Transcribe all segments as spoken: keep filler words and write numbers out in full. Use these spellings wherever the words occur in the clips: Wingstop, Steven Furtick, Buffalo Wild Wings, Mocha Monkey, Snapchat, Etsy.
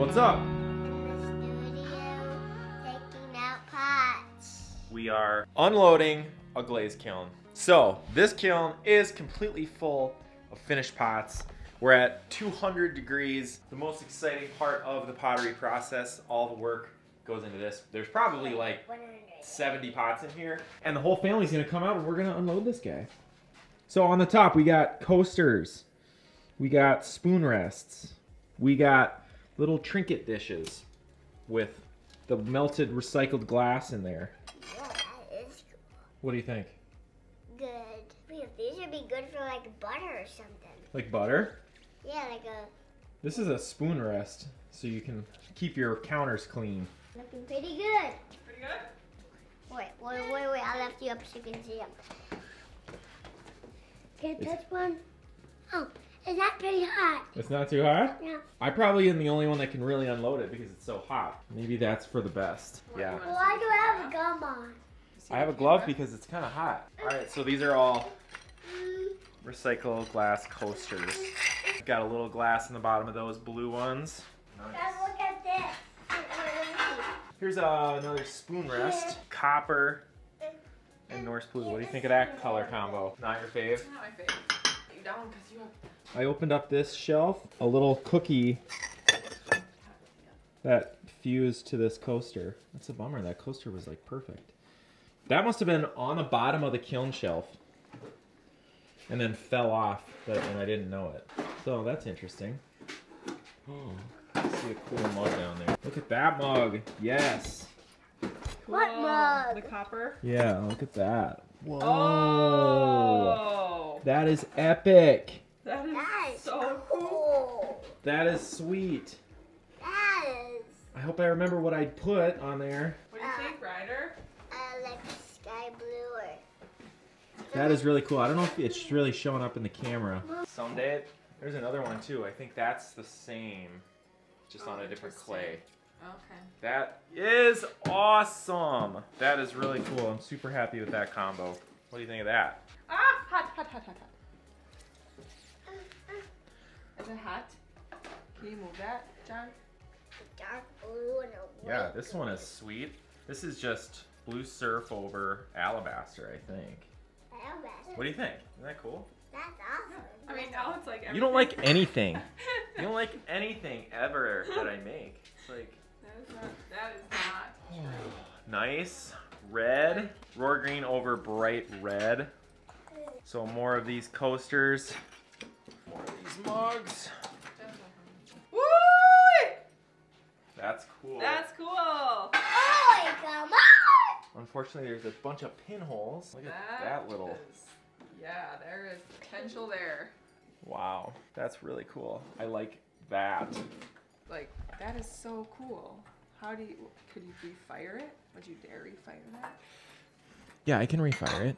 What's up? In the studio, taking out pots. We are unloading a glaze kiln. So this kiln is completely full of finished pots. We're at two hundred degrees. The most exciting part of the pottery process, all the work goes into this. There's probably like seventy pots in here. And the whole family's gonna come out and we're gonna unload this guy. So on the top, we got coasters. We got spoon rests. We got little trinket dishes with the melted recycled glass in there. Yeah, that is cool. What do you think? Good. These would be good for like butter or something. Like butter? Yeah, like a... This is a spoon rest, so you can keep your counters clean. Looking pretty good. Pretty good? Wait, wait, wait, wait. I'll lift you up so you can see them. Can I touch one? Oh, it's not pretty hot. It's not too hot? No. I probably am the only one that can really unload it because it's so hot. Maybe that's for the best. Why yeah. Why do I have a glove on? I have a glove because it's kind of hot. All right, so these are all recycled glass coasters. Got a little glass in the bottom of those blue ones. Nice. Guys, look at this. Here's uh, another spoon rest. Copper and Norse blue. What do you think of that color combo? Not your fave? It's not my fave. You don't, because you have... I opened up this shelf. A little cookie that fused to this coaster. That's a bummer. That coaster was like perfect. That must have been on the bottom of the kiln shelf and then fell off, but, and I didn't know it. So that's interesting. Oh, I see a cool mug down there. Look at that mug. Yes. Cool. What mug? The copper? Yeah, look at that. Whoa. Oh. That is epic. That is, that is so cool. That is sweet. That is. I hope I remember what I put on there. What do you think, Ryder? That is really cool. I don't know if it's really showing up in the camera. Someday, there's another one too. I think that's the same, just oh, on a different clay. Okay. That is awesome. That is really cool. I'm super happy with that combo. What do you think of that? Ah, hot, hot, hot, hot, hot. Is it hot? Can you move that, John? Dark blue and a white. Yeah, this one is sweet. This is just blue surf over alabaster, I think. What do you think? Isn't that cool? That's awesome. I mean, now it's like everything. You don't like anything. You don't like anything ever that I make. It's like... That is not, that is not true. Nice. Red. Roar green over bright red. So more of these coasters. More of these mugs. Woo! That's cool. That's cool. Oh my God. Unfortunately, there's a bunch of pinholes. Look at that, that little. Is, yeah, there is potential there. Wow, that's really cool. I like that. Like, that is so cool. How do you, could you refire it? Would you dare refire that? Yeah, I can refire it.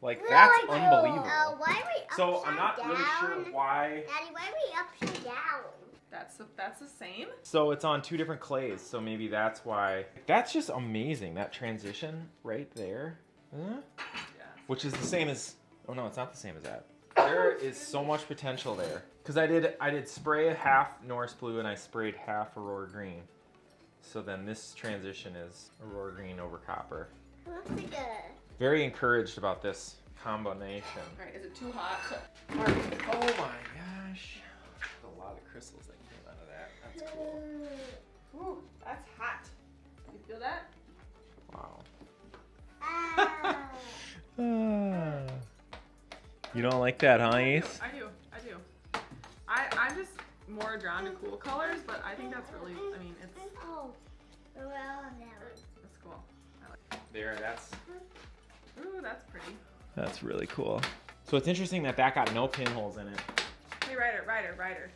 Like, no, that's unbelievable. Uh, why are we upside So I'm not down? really sure why. Daddy, why are we upside down? That's the, that's the same? So it's on two different clays, so maybe that's why. That's just amazing, that transition right there. Huh? Yeah. Which is the same as, oh no, it's not the same as that. There is so much potential there. Because I did, I did spray half Norse blue and I sprayed half Aurora green. So then this transition is Aurora green over copper. Very encouraged about this combination. All right, is it too hot? Oh my gosh. There's a lot of crystals that came out of that. That's cool. Ooh, that's hot. You feel that? Wow. Ah. ah. You don't like that, huh, Ace? I do. I do. I, I'm just more drawn to cool colors, but I think that's really, I mean, it's... Oh, well, that's cool. I like it. There, that's... Ooh, that's pretty. That's really cool. So it's interesting that that got no pinholes in it. Hey, Ryder, Ryder, Ryder.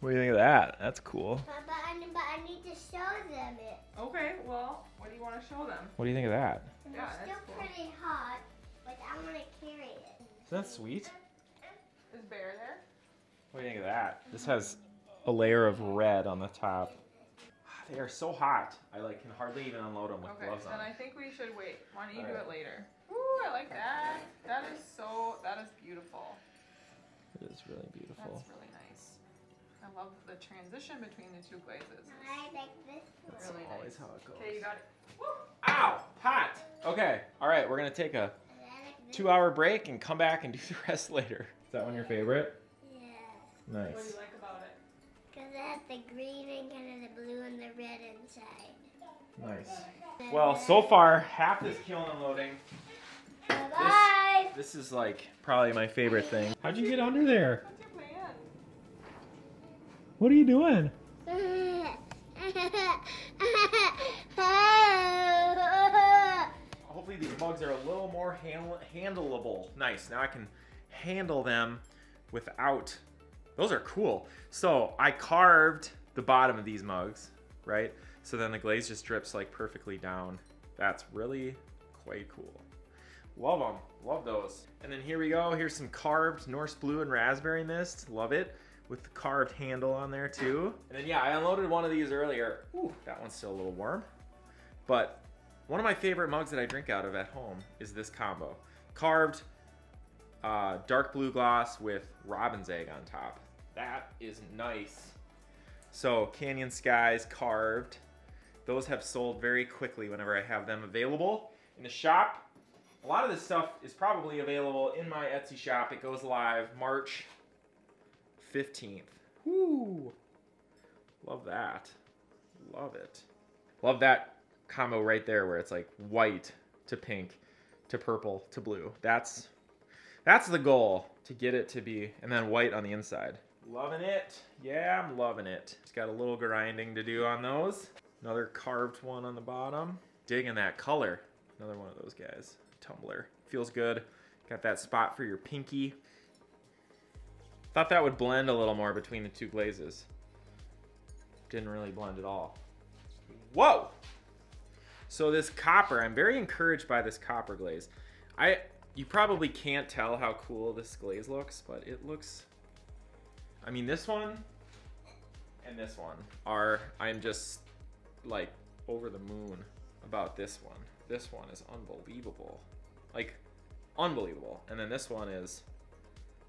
What do you think of that? That's cool. But, but, I, but I need to show them it. Okay, well, what do you want to show them? What do you think of that? It's yeah, still cool. pretty hot, but I'm going to carry it. Isn't that sweet? Is Bear there? What do you think of that? This has a layer of red on the top. They are so hot. I like can hardly even unload them with okay, gloves on. Okay, then I think we should wait. Why don't you All do right. it later? Ooh, I like that. That is so, that is beautiful. It is really beautiful. That's really nice. I love the transition between the two glazes. I like this one. That's really always nice. How it goes. Okay, you got it. Woo! Ow! Hot! Okay, all right, we're gonna take a like two hour break and come back and do the rest later. Is that one your favorite? Yeah. Nice. What do you like about it? Because it has the green and kind of the blue and the red inside. Nice. Well, so far, half is kiln unloading. Bye-bye. This, this is like probably my favorite thing. How'd you get under there? That's your plan. What are you doing? Hopefully these bugs are a little more handle handleable. Nice, now I can handle them without, those are cool. So I carved the bottom of these mugs, right? So then the glaze just drips like perfectly down. That's really quite cool. Love them, love those. And then here we go, here's some carved Norse Blue and Raspberry Mist, love it. With the carved handle on there too. And then yeah, I unloaded one of these earlier. Ooh, that one's still a little warm. But one of my favorite mugs that I drink out of at home is this combo. Carved uh, dark blue gloss with robin's egg on top. That is nice. So Canyon Skies carved. Those have sold very quickly whenever I have them available in the shop. A lot of this stuff is probably available in my Etsy shop. It goes live March fifteenth. Woo! Love that. Love it. Love that combo right there where it's like white to pink to purple to blue. That's that's the goal, to get it to be, and then white on the inside. Loving it. Yeah, I'm loving it. It's got a little grinding to do on those. Another carved one on the bottom. Digging that color. Another one of those guys. Tumbler. Feels good. Got that spot for your pinky. Thought that would blend a little more between the two glazes. Didn't really blend at all. Whoa! So this copper, I'm very encouraged by this copper glaze. I, you probably can't tell how cool this glaze looks, but it looks, I mean this one and this one are, I'm just like over the moon about this one. This one is unbelievable, like unbelievable. And then this one is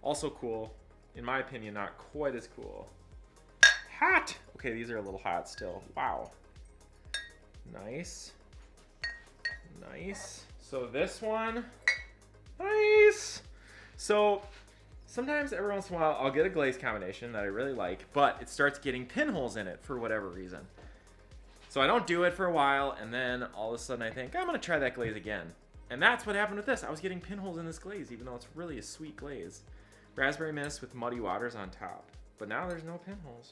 also cool. In my opinion, not quite as cool. Hot! Okay, these are a little hot still. Wow. Nice. Nice. So this one, nice. So sometimes every once in a while, I'll get a glaze combination that I really like, but it starts getting pinholes in it for whatever reason. So I don't do it for a while, and then all of a sudden I think, I'm gonna try that glaze again. And that's what happened with this. I was getting pinholes in this glaze, even though it's really a sweet glaze. Raspberry Mist with Muddy Waters on top. But now there's no pinholes.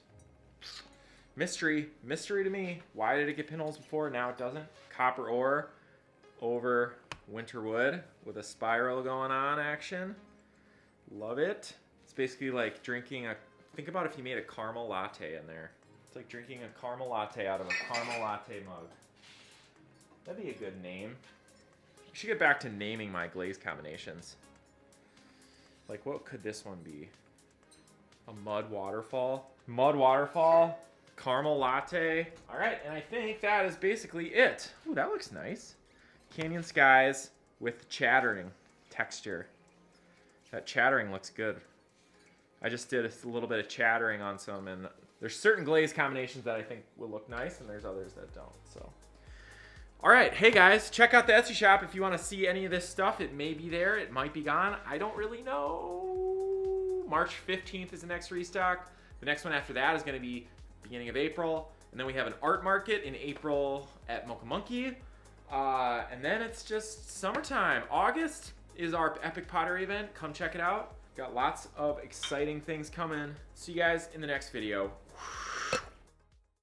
Mystery, mystery to me. Why did it get pinholes before, now it doesn't? Copper ore over winter wood with a spiral going on action. Love it. It's basically like drinking a, think about if you made a caramel latte in there. It's like drinking a caramel latte out of a caramel latte mug. That'd be a good name. I should get back to naming my glaze combinations. Like what could this one be? A mud waterfall? Mud waterfall, caramel latte. All right, and I think that is basically it. Ooh, that looks nice. Canyon Skies with chattering texture. That chattering looks good. I just did a little bit of chattering on some, and there's certain glaze combinations that I think will look nice, and there's others that don't, so. All right, hey guys, check out the Etsy shop if you wanna see any of this stuff. It may be there, it might be gone, I don't really know. March fifteenth is the next restock. The next one after that is gonna be beginning of April, and then we have an art market in April at Mocha Monkey, uh, and then it's just summertime. August is our epic pottery event. Come check it out. Got lots of exciting things coming. See you guys in the next video.